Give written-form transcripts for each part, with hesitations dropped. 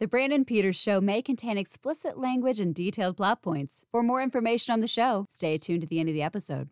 The Brandon Peters Show may contain explicit language and detailed plot points. For more information on the show, stay tuned to the end of the episode.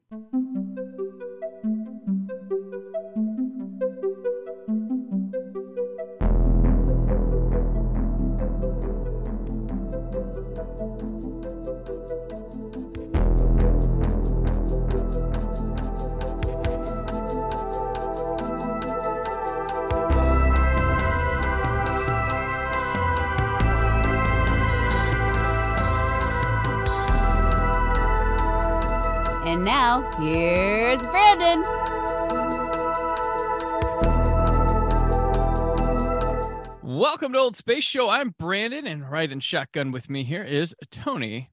And now, here's Brandon. Welcome to Old Space Show. I'm Brandon, and right in shotgun with me here is Tony.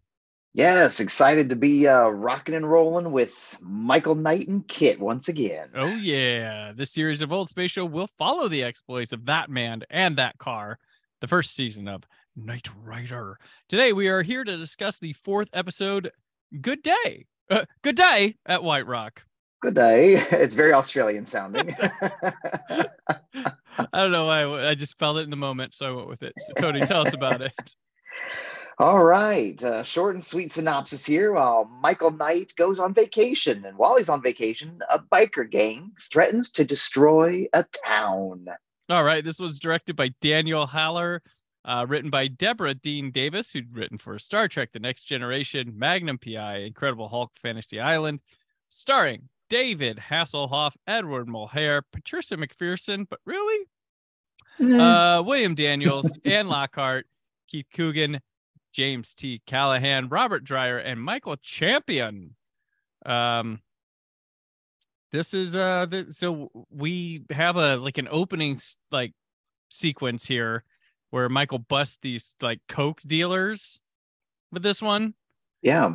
Yes, excited to be rocking and rolling with Michael Knight and Kit once again. Oh, yeah. This series of Old Space Show will follow the exploits of that man and that car, the first season of Knight Rider. Today, we are here to discuss the fourth episode, Good Day. Good day at White Rock. Good day. It's very Australian sounding. I don't know why. I just felt it in the moment, so I went with it. So, Tony, tell us about it. All right. Short and sweet synopsis here. While Michael Knight goes on vacation, and while he's on vacation, a biker gang threatens to destroy a town. All right. This was directed by Daniel Haller, written by Deborah Dean Davis, who'd written for Star Trek: The Next Generation, Magnum P.I., Incredible Hulk, Fantasy Island, starring David Hasselhoff, Edward Mulhare, Patricia McPherson, but really? William Daniels, Ann Lockhart, Keith Coogan, James T. Callahan, Robert Dreyer, and Michael Champion. This is, so we have an opening, sequence here, where Michael busts these coke dealers with this one. Yeah.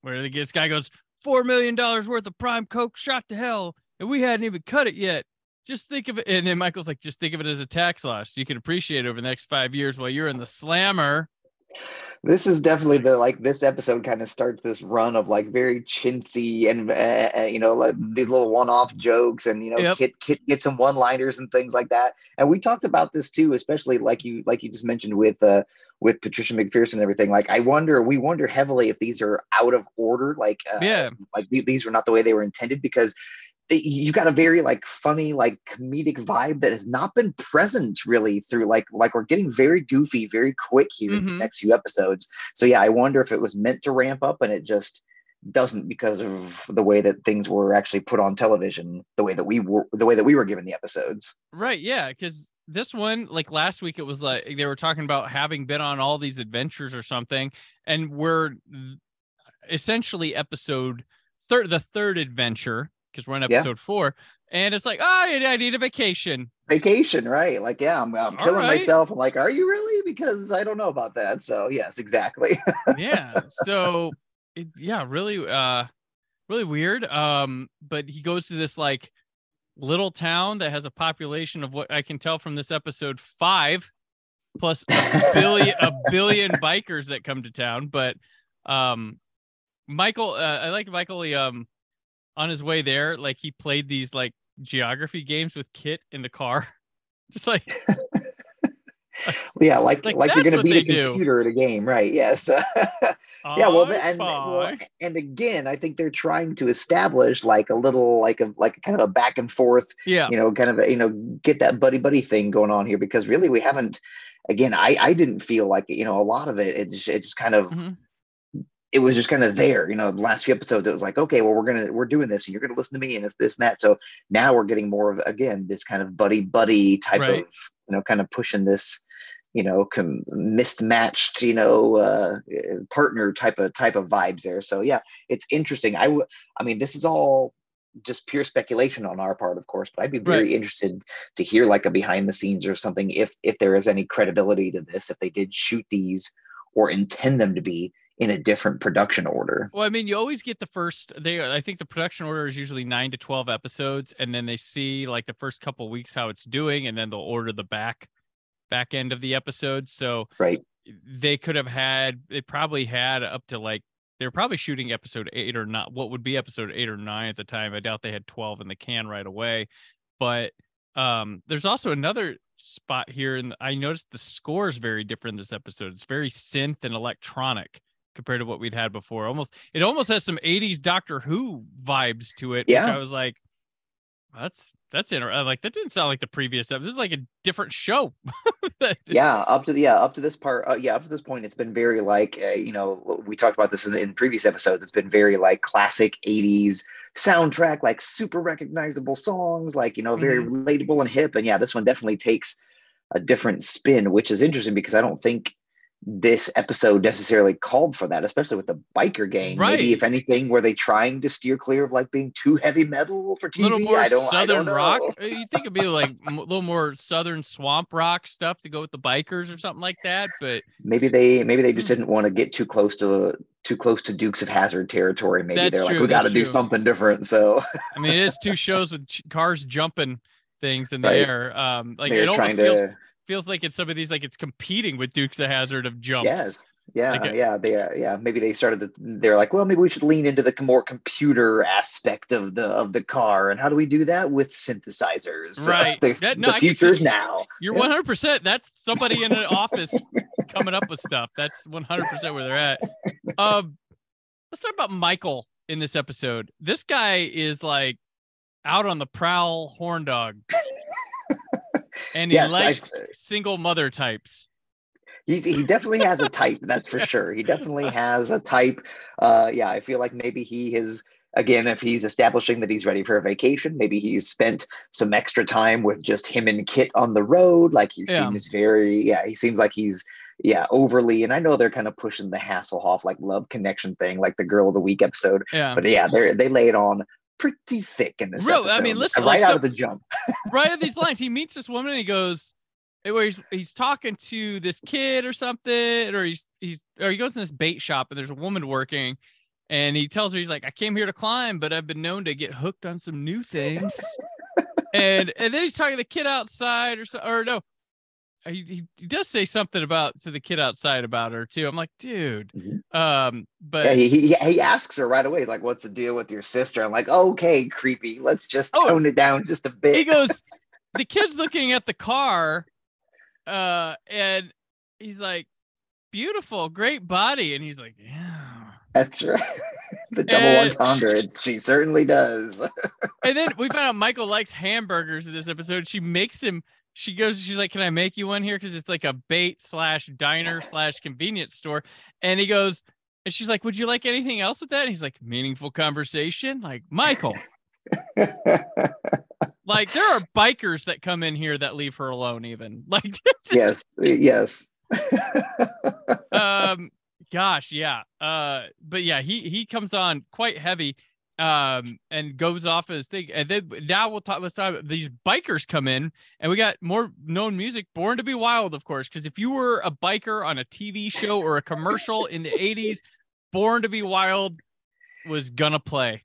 Where this guy goes, $4 million worth of prime coke shot to hell, and we hadn't even cut it yet. Just think of it. And then Michael's like, just think of it as a tax loss you can appreciate over the next 5 years while you're in the slammer. This is definitely this episode kind of starts this run of very chintzy and, these little one-off jokes and, yep. Kit gets some one-liners and things like that. And we talked about this too, especially like you just mentioned with Patricia McPherson and everything. We wonder heavily if these are out of order. These were not the way they were intended, because you've got a very funny, comedic vibe that has not been present really through we're getting very goofy, very quick here in these next few episodes. So yeah, I wonder if it was meant to ramp up and it just doesn't because of the way that things were actually put on television, the way that we were given the episodes. Right. Yeah. Cause this one, last week, it was they were talking about having been on all these adventures or something. And we're essentially the third adventure, because we're in episode four, and it's I need a vacation. Vacation, right? I'm killing myself. I'm like, are you really? Because I don't know about that. So yes, exactly. Yeah. So really weird. But he goes to this little town that has a population of, what I can tell from this episode, 5 plus a billion bikers that come to town. But Michael, I like Michael. He, on his way there, he played these geography games with Kit in the car. Just yeah, like you're gonna beat a computer at a game, right? Yes. Yeah, and again, I think they're trying to establish a back and forth, yeah, get that buddy thing going on here, because really we haven't, again, I didn't feel a lot of it's just kind of it was just kind of there, the last few episodes. It was okay, well, we're doing this and you're going to listen to me and it's this and that. So now we're getting more of, again, this kind of buddy type of, kind of pushing this, mismatched, partner type of vibes there. So yeah, it's interesting. I mean, this is all just pure speculation on our part, of course, but I'd be very interested to hear a behind the scenes or something, if there is any credibility to this, if they did shoot these or intend them to be in a different production order. Well, I mean, you always get the first, I think the production order is usually 9 to 12 episodes, and then they see the first couple of weeks how it's doing, and then they'll order the back end of the episode. So they could have had, they probably had up to they're probably shooting episode 8 or not, what would be episode 8 or 9 at the time. I doubt they had 12 in the can right away. But there's also another spot here, and I noticed the score is very different this episode. It's very synth and electronic compared to what we'd had before. It almost has some 80s Doctor Who vibes to it, yeah. Which I was like, that's interesting. Like, that didn't sound like the previous stuff. This is like a different show. Up to this point, it's been very like, we talked about this in previous episodes. It's been very like classic 80s soundtrack, like super recognizable songs, like, very relatable and hip. And yeah, this one definitely takes a different spin, which is interesting because I don't think this episode necessarily called for that, especially with the biker gang. Right. Maybe if anything, were they trying to steer clear of like being too heavy metal for TV? A little more southern rock. You think it'd be like a little more southern swamp rock stuff to go with the bikers or something like that, but maybe they just didn't want to get too close to Dukes of Hazzard territory. Maybe that's they're true, like, we got to do something different. So I mean, it is two shows with cars jumping things in the air. Like they're it almost feels like it's some of these, like it's competing with Dukes of Hazzard of jumps. Yes. Yeah. Like maybe they started they're like, well, maybe we should lean into the more computer aspect of the car. And how do we do that? With synthesizers. Right. The future is now. You're 100%. That's somebody in an office coming up with stuff. That's 100% where they're at. Let's talk about Michael in this episode. This guy is like out on the prowl, horn dog. And he likes single mother types. He definitely has a type, that's for sure. He definitely has a type. I feel like maybe he is, again, if he's establishing that he's ready for a vacation, maybe he's spent some extra time with just him and Kit on the road. Like he seems overly, and I know they're kind of pushing the Hasselhoff, like love connection thing, like the Girl of the Week episode. Yeah. But yeah, they lay it on pretty thick in this episode. I mean, listen, right out of the jump. Right at these lines, he meets this woman and he goes, he's talking to this kid or something, or he goes in this bait shop and there's a woman working, and he tells her, he's like, I came here to climb, but I've been known to get hooked on some new things. and then he's talking to the kid outside, he does say something to the kid outside about her too. I'm like, dude. Mm-hmm. But yeah, he asks her right away. He's like, what's the deal with your sister? I'm like, okay, creepy. Let's just tone it down just a bit. He goes, the kid's looking at the car, and he's like, beautiful, great body. And he's like, yeah. That's right. The double entendre. She certainly does. And then we found out Michael likes hamburgers in this episode. She makes him. She goes, she's like, can I make you one here? Because it's like a bait/diner/convenience store. And he goes, and she's like, would you like anything else with that? And he's like, meaningful conversation? Like, Michael. Like, there are bikers that come in here that leave her alone even. Like, yes. Gosh, yeah. But yeah, he comes on quite heavy. And goes off his thing, and then now let's talk. These bikers come in, and we got more known music, Born to Be Wild, of course, because if you were a biker on a TV show or a commercial in the 80s, Born to Be Wild was gonna play.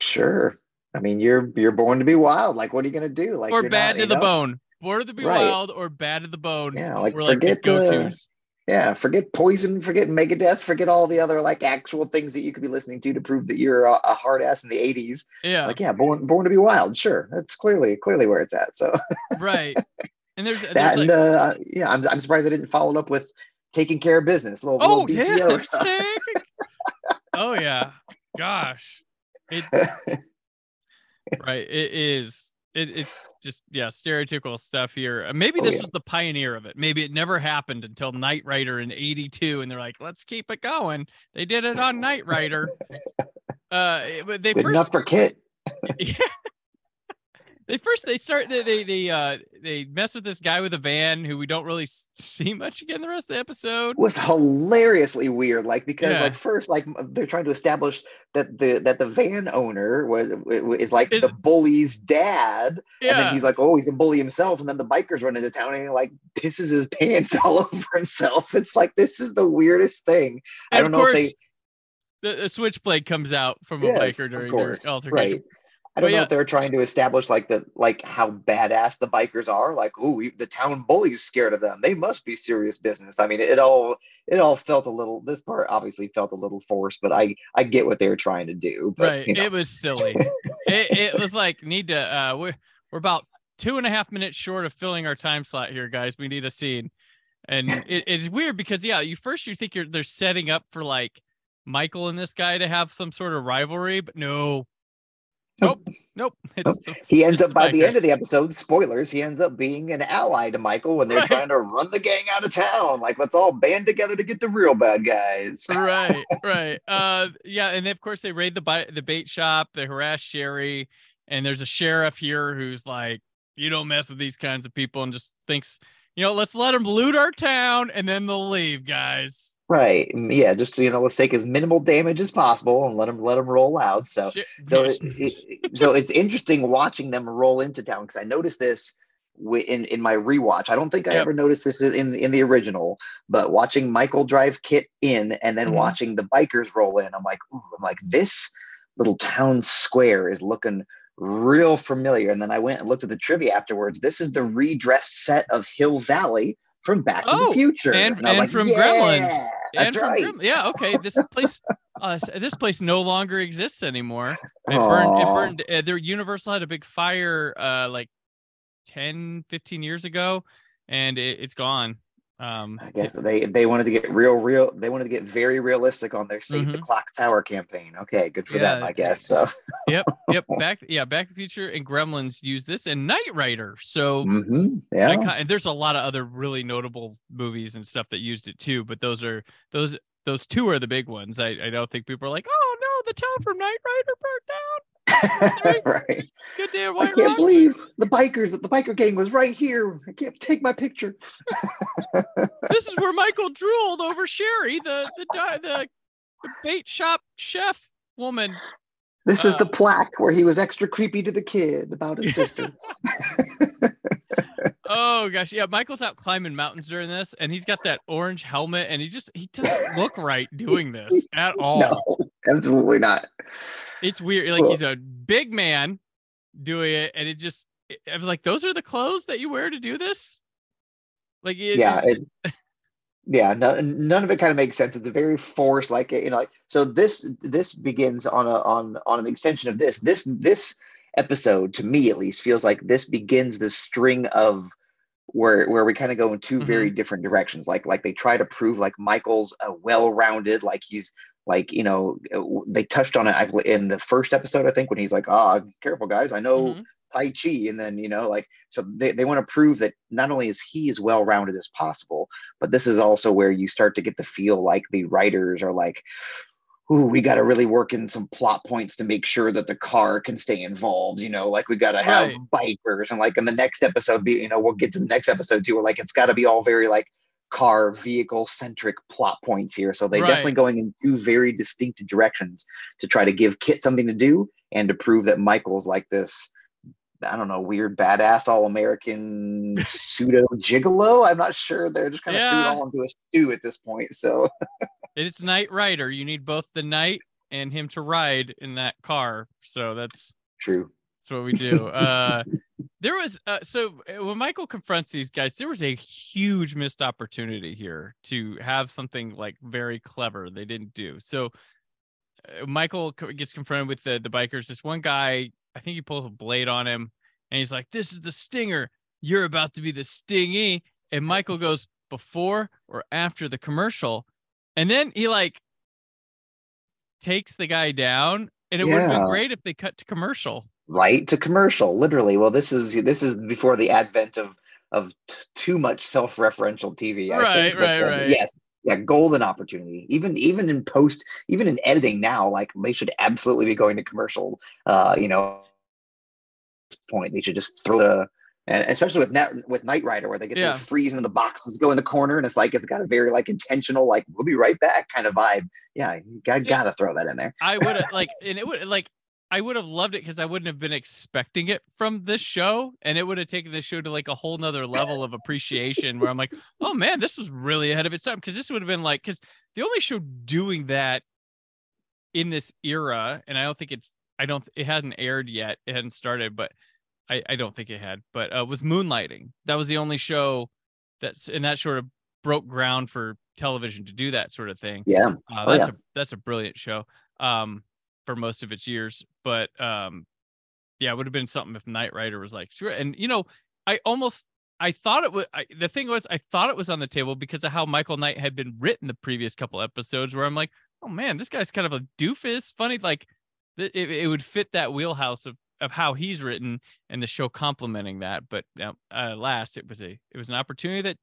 Sure, I mean you're born to be wild. Like, what are you gonna do? Like, or Bad to the Bone, Born to Be Wild, or Bad to the Bone. Yeah, like forget go-tos. Yeah, forget Poison, forget Megadeth, forget all the other like actual things that you could be listening to prove that you're a hard ass in the 80s. Yeah, like Born to Be Wild. Sure, that's clearly where it's at. So right, and I'm surprised I didn't follow it up with Taking Care of Business. Little BTO stuff. Oh yeah, gosh, it is. It's just, stereotypical stuff here. Maybe this was the pioneer of it. Maybe it never happened until Knight Rider in 82. And they're like, let's keep it going. They did it on Knight Rider. Enough for Kit. Yeah. They mess with this guy with a van who we don't really see much again the rest of the episode. It was hilariously weird, like because like first like they're trying to establish that the van owner is like the bully's dad, and then he's like, oh, he's a bully himself, and then the bikers run into town and he like pisses his pants all over himself. It's like, this is the weirdest thing. And I don't know if they the switchblade comes out from a biker during their altercation. Right. I don't know if they're trying to establish like how badass the bikers are. Like, ooh, the town bully's scared of them. They must be serious business. I mean, it all felt a little. This part obviously felt a little forced, but I get what they were trying to do. But, right, It was silly. It was like, need to. We're about 2.5 minutes short of filling our time slot here, guys. We need a scene. And it's weird because, yeah, you think they're setting up for like Michael and this guy to have some sort of rivalry, but no. Nope. He ends up, by the end of the episode, spoilers, he ends up being an ally to Michael when they're trying to run the gang out of town. Like, let's all band together to get the real bad guys. Right. Yeah, and of course they raid the bait shop, they harass Sherry, and there's a sheriff here who's like, you don't mess with these kinds of people, and just thinks, let's let them loot our town, and then they'll leave, guys. Right. Yeah. Just, let's take as minimal damage as possible and let them roll out. So it's interesting watching them roll into town. Cause I noticed this in my rewatch. I don't think I ever noticed this in the original, but watching Michael drive Kit in and then watching the bikers roll in, I'm like, this little town square is looking real familiar. And then I went and looked at the trivia afterwards. This is the redressed set of Hill Valley from Back to the Future, and from Gremlins. That's right. Yeah, okay. This place no longer exists anymore. It burned. Their Universal had a big fire 10, 15 years ago, and it's gone. I guess they wanted to get real. They wanted to get very realistic on their Save the Clock Tower campaign. Okay, good for them, I guess. So. Yep. Back to the Future and Gremlins use this, and Knight Rider. So and there's a lot of other really notable movies and stuff that used it too. But those two are the big ones. I don't think people are like, oh no, the town from Knight Rider burned down. Right. Good day, White Rock. I can't believe the biker gang was right here. I can't take my picture. This is where Michael drooled over Sherry, the bait shop chef woman. This is the plaque where he was extra creepy to the kid about his sister. Oh gosh, yeah. Michael's out climbing mountains during this, and he's got that orange helmet, and he doesn't look right doing this at all. No, absolutely not. It's weird. Like, he's a big man doing it, and I was like, those are the clothes that you wear to do this? Like, none of it kind of makes sense. It's a very forced, so this begins on an extension of this. This episode, to me at least, feels like this begins the string of where we kind of go in two very different directions. Like they try to prove Michael's well-rounded, they touched on it in the first episode, I think, when he's like, careful guys, I know Tai Chi. And then, so they want to prove that not only is he as well-rounded as possible, but this is also where you start to get the feel like the writers are like, ooh, we got to really work in some plot points to make sure that the car can stay involved. We got to have bikers, and in the next episode, we'll get to the next episode too. We're like, it's got to be all very car vehicle centric plot points here. So they're definitely going in two very distinct directions to try to give Kit something to do and to prove that Michael's like this, I don't know, weird badass all-American pseudo gigolo. I'm not sure. They're just kind of threw it all into a stew at this point. So it's Knight Rider. You need both the knight and him to ride in that car. So that's true. That's what we do. There was so when Michael confronts these guys, there was a huge missed opportunity here to have something very clever they didn't do. So Michael gets confronted with the bikers. This one guy, I think he pulls a blade on him, and he's like, "This is the stinger. You're about to be the stingy." And Michael goes, "Before or after the commercial?" And then he takes the guy down, and it would have been great if they cut to commercial. Right to commercial, literally. Well, this is before the advent of too much self-referential TV. I think, right. Yes. Yeah, golden opportunity. Even in post, even in editing now, they should absolutely be going to commercial. At this point, they should just throw the, and especially with Knight Rider, where they get those freezing in the boxes, go in the corner, and it's got a very intentional, we'll be right back kind of vibe. Yeah, you gotta throw that in there. I would have I would have loved it because I wouldn't have been expecting it from this show, and it would have taken this show to a whole nother level of appreciation where I'm like, oh man, this was really ahead of its time. Cause this would have been cause the only show doing that in this era, and I don't think it hadn't aired yet. It hadn't started, but I don't think it had, but was Moonlighting. That was the only show that sort of broke ground for television to do that sort of thing. Yeah. That's a brilliant show. For most of its years, but Yeah, it would have been something if Knight Rider was like, sure. And, you know, I thought it was on the table because of how Michael Knight had been written the previous couple episodes, where I'm like, oh man, this guy's kind of a doofus, funny. Like it would fit that wheelhouse of how he's written and the show complementing that. But alas, it was an opportunity that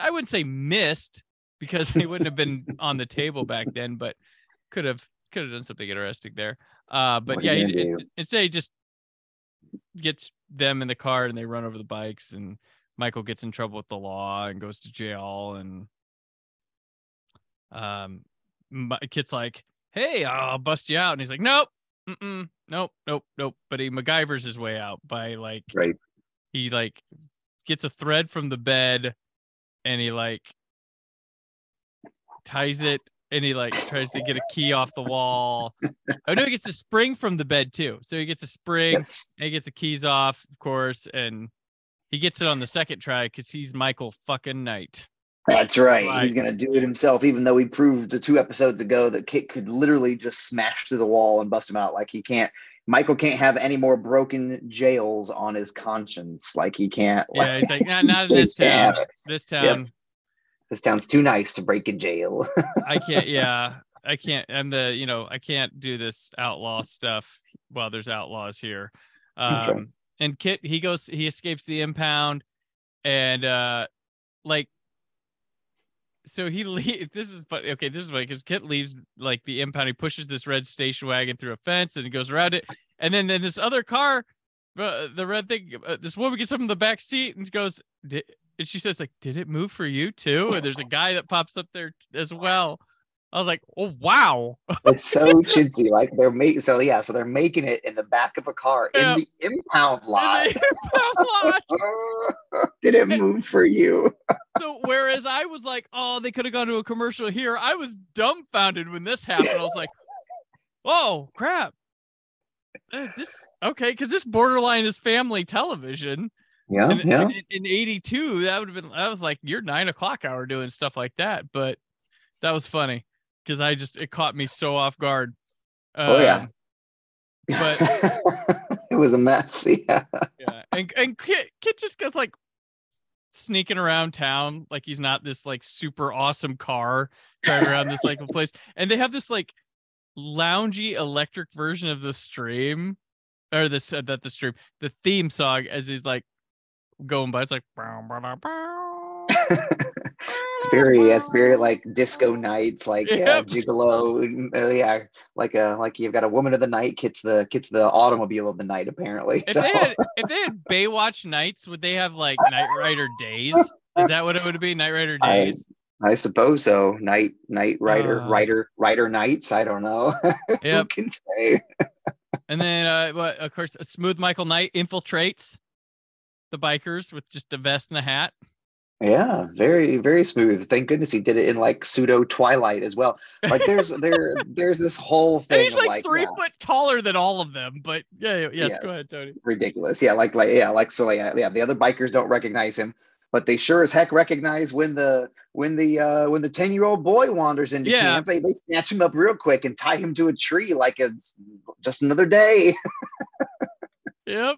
I wouldn't say missed, because they wouldn't have been on the table back then, but could have done something interesting there. Instead he just gets them in the car and they run over the bikes, and Michael gets in trouble with the law and goes to jail. And Kit's like, "Hey, I'll bust you out," and he's like, "Nope, nope." But he MacGyvers his way out by he gets a thread from the bed and he ties it, and he tries to get a key off the wall. Oh no, he gets a spring from the bed too. So he gets a spring, yes, and he gets the keys off, of course, and he gets it on the second try because he's Michael fucking Knight. That's right. Right. He's gonna do it himself, even though we proved 2 episodes ago that Kit could literally just smash through the wall and bust him out. Like Michael can't have any more broken jails on his conscience. Like he can't. Yeah, he's like, not in this town. This town. Yep. This town's too nice to break a jail. I can't. I can't do this outlaw stuff while there's outlaws here. Okay. And Kit, he escapes the impound, and so he leaves. This is funny. Okay, this is funny because Kit leaves the impound. He pushes this red station wagon through a fence and he goes around it. And then this other car, the red thing, this woman gets up in the back seat and goes, and she says, "Did it move for you too?" And there's a guy that pops up there as well. I was like, "Oh wow!" It's so chintzy. So they're making it in the back of a car in the impound lot. Did it move for you? So whereas I was like, "Oh, they could have gone to a commercial here," I was dumbfounded when this happened. I was like, "Oh crap! Because this borderline is family television." Yeah, in 82, that would have been, I was like, your 9 o'clock hour doing stuff like that. But that was funny because it caught me so off guard. But it was a mess. Yeah. And Kit just gets sneaking around town. Like he's not this super awesome car driving around this place. And they have this loungy electric version of the stream the theme song as he's going by. It's bow, bow, bow, bow. it's very disco nights, gigolo. You've got a woman of the night. Kit's the automobile of the night, apparently. If they had Baywatch Nights, would they have Knight Rider Days? Is that what it would be? Knight Rider Days. I suppose so. Knight Rider Nights. I don't know. Yep. Who can say? And then, of course, Smooth Michael Knight infiltrates the bikers with just a vest and a hat. Yeah, very, very smooth. Thank goodness he did it in pseudo Twilight as well. There's this whole thing. And he's 3 foot taller than all of them, but yeah. Go ahead, Tony. Ridiculous. Yeah, the other bikers don't recognize him, but they sure as heck recognize when the 10-year-old boy wanders into camp. They snatch him up real quick and tie him to a tree like it's just another day. Yep.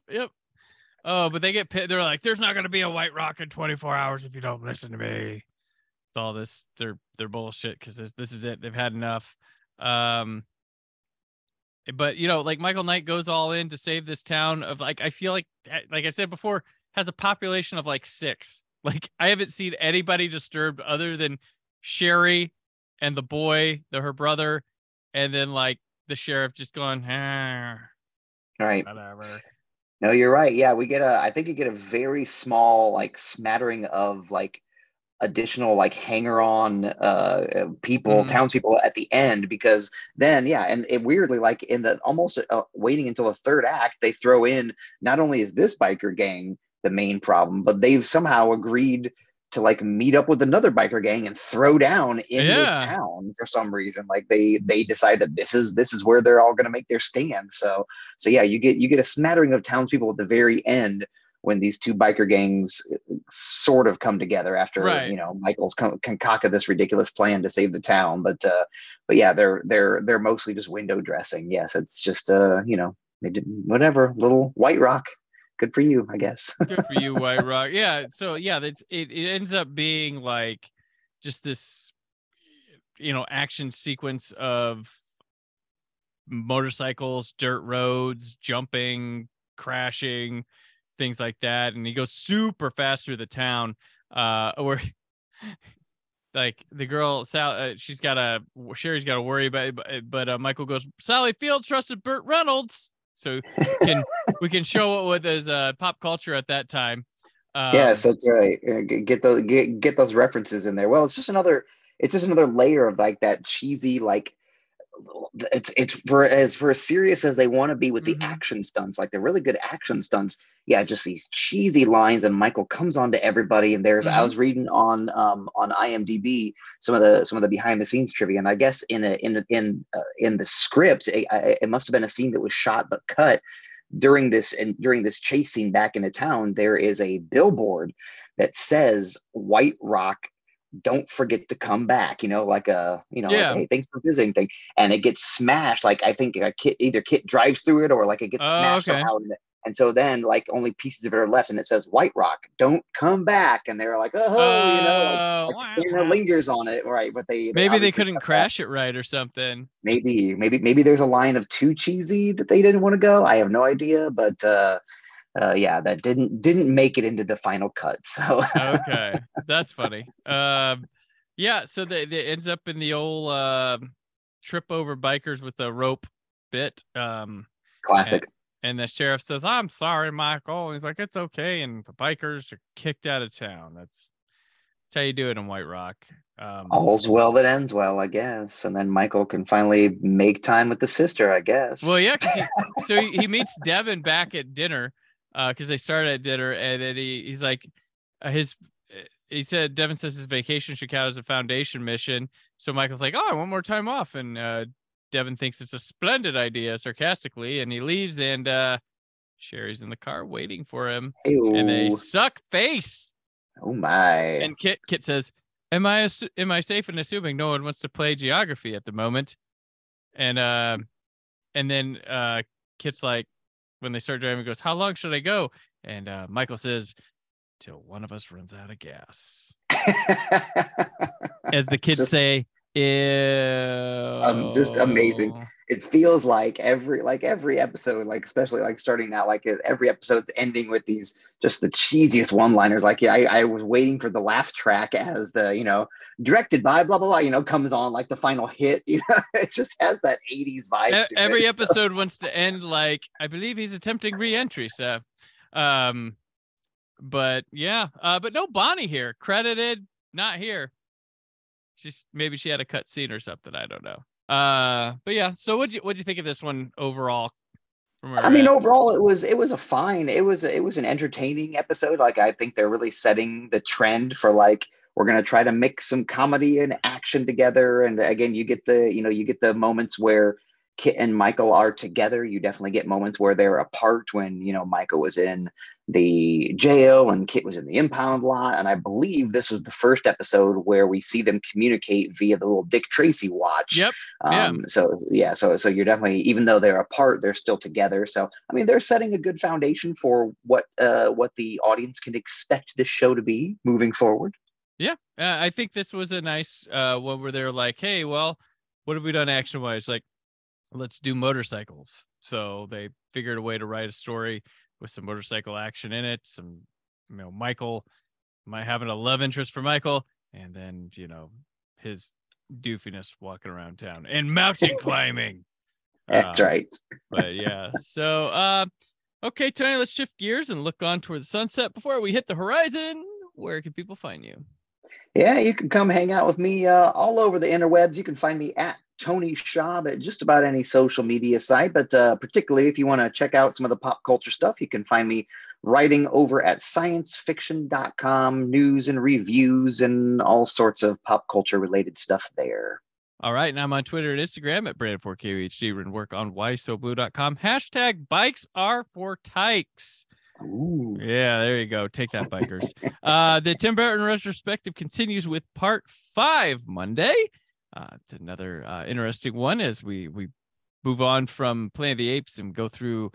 Oh, but they get pissed. They're like, "There's not going to be a White Rock in 24 hours if you don't listen to me." It's all this, they're bullshit because this is it. They've had enough. But Michael Knight goes all in to save this town of I feel like I said before, has a population of 6. I haven't seen anybody disturbed other than Sherry and the boy, her brother, and then the sheriff just going, all right, whatever. No, you're right. Yeah, I think you get a very small smattering of additional hanger-on people, townspeople at the end, because then and it weirdly in the almost waiting until the third act, they throw in not only is this biker gang the main problem, but they've somehow agreed to meet up with another biker gang and throw down in this town for some reason. They decide that this is where they're all going to make their stand. So yeah, you get a smattering of townspeople at the very end when these two biker gangs sort of come together after Michael's concocted this ridiculous plan to save the town. But yeah, they're mostly just window dressing. Yes, it's just whatever, little White Rock. Good for you, I guess. Good for you, White Rock. Yeah. So yeah, that's it. It ends up being like just this, you know, action sequence of motorcycles, dirt roads, jumping, crashing, things like that. And he goes super fast through the town, or like the girl, Sal, Sherry's got to worry about it, but Michael goes, Sally Field trusted Burt Reynolds. So we can show what is pop culture at that time. Yes, that's right. Get those references in there. Well, it's just another layer of like that cheesy, like it's for as serious as they want to be with the action stunts, like the really good action stunts. Yeah, just these cheesy lines, and Michael comes on to everybody. And there's I was reading on IMDb some of the behind the scenes trivia, and I guess in the script it must have been a scene that was shot but cut. During this chase scene back in the town, there is a billboard that says White Rock. Don't forget to come back, like, hey, thanks for visiting thing. And it gets smashed. Like, I think Kit drives through it, or like it gets smashed somehow. And so then like only pieces of it are left, and it says White Rock, don't come back. And they're like, the camera lingers on it. Right. But they couldn't crash it right or something. Maybe there's a line of too cheesy that they didn't want to go. I have no idea, but, that didn't make it into the final cut. So okay, that's funny. So they ends up in the old trip over bikers with a rope bit. Classic. And the sheriff says, "I'm sorry, Michael." And he's like, "It's okay." And the bikers are kicked out of town. That's how you do it in White Rock. All's well that ends well, I guess. And then Michael can finally make time with the sister, I guess. Well, yeah. So he meets Devin back at dinner. Because they started at dinner, and then he's like, Devin says his vacation should count as a foundation mission. So Michael's like, I want more time off. And Devin thinks it's a splendid idea, sarcastically. And he leaves, and Sherry's in the car waiting for him. Ew. And they suck face. Oh, my. And Kit says, am I safe in assuming no one wants to play geography at the moment? And then Kit's like, when they start driving, he goes, how long should I go? And Michael says, till one of us runs out of gas. As the kids say, just amazing. It feels like every episode, like especially like starting out, like every episode's ending with these just the cheesiest one-liners. Like, yeah, I was waiting for the laugh track as the directed by blah blah blah comes on, like the final hit. It just has that 80s vibe. Every episode wants to end like, I believe he's attempting re-entry. So, but no Bonnie here, credited, not here. Maybe she had a cut scene or something. I don't know. But yeah. So what'd you think of this one overall? Overall, it was a fine. It was an entertaining episode. Like, I think they're really setting the trend for like, we're going to try to mix some comedy and action together. And again, you get the moments where Kit and Michael are together. You definitely get moments where they're apart, when Michael was in the jail and Kit was in the impound lot. And I believe this was the first episode where we see them communicate via the little Dick Tracy watch. Yep. So you're definitely, even though they're apart, they're still together. So they're setting a good foundation for what the audience can expect this show to be moving forward. Yeah, I think this was a nice one where they're like, hey, well, what have we done action wise? Like, let's do motorcycles. So they figured a way to write a story with some motorcycle action in it. Some, Michael might have a love interest for Michael, and then his doofiness walking around town and mountain climbing. That's right. But yeah, so okay, Tony, let's shift gears and look on toward the sunset before we hit the horizon. Where can people find you? Yeah, you can come hang out with me all over the interwebs. You can find me at Tony Schaab at just about any social media site, but particularly if you want to check out some of the pop culture stuff, you can find me writing over at sciencefiction.com, news and reviews and all sorts of pop culture related stuff there. All right. And I'm on Twitter and Instagram at Brandon4QHD, and work on whysoblue.com. #bikes are for tykes. Ooh. Yeah, there you go. Take that, bikers. The Tim Burton retrospective continues with part 5 Monday. It's another interesting one as we move on from Planet of the Apes and go through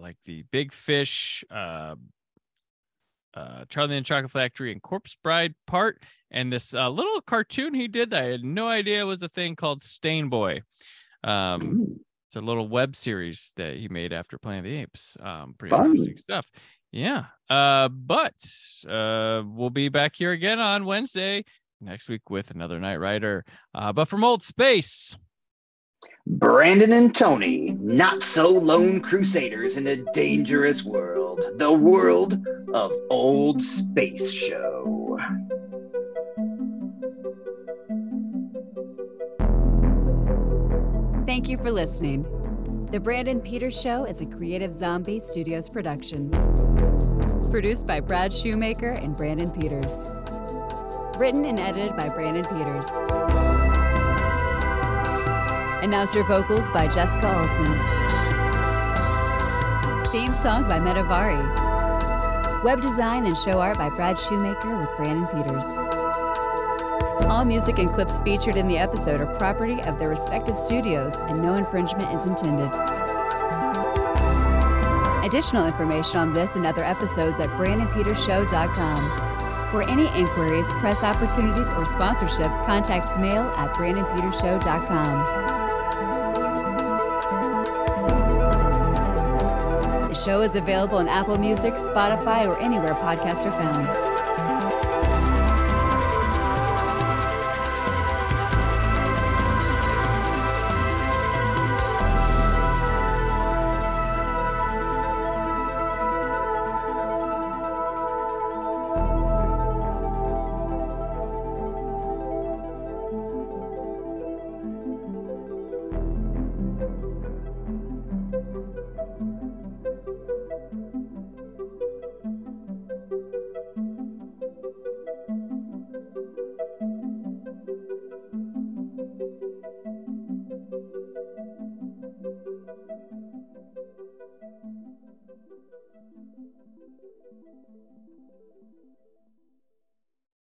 like The Big Fish, Charlie and the Chocolate Factory, and Corpse Bride Part, and this little cartoon he did that I had no idea was a thing called Stain Boy. It's a little web series that he made after Planet of the Apes. Pretty interesting stuff. Yeah. But we'll be back here again on Wednesday next week with another Knight Rider. But from Old Space, Brandon and Tony, not so lone crusaders in a dangerous world. The World of Old Space Show. Thank you for listening. The Brandon Peters Show is a Creative Zombie Studios production. Produced by Brad Shoemaker and Brandon Peters. Written and edited by Brandon Peters. Announcer vocals by Jessica Olsman. Theme song by Medivari. Web design and show art by Brad Shoemaker with Brandon Peters. All music and clips featured in the episode are property of their respective studios, and no infringement is intended. Additional information on this and other episodes at BrandonPetersShow.com. For any inquiries, press opportunities, or sponsorship, contact mail at BrandonPetersShow.com. The show is available on Apple Music, Spotify, or anywhere podcasts are found.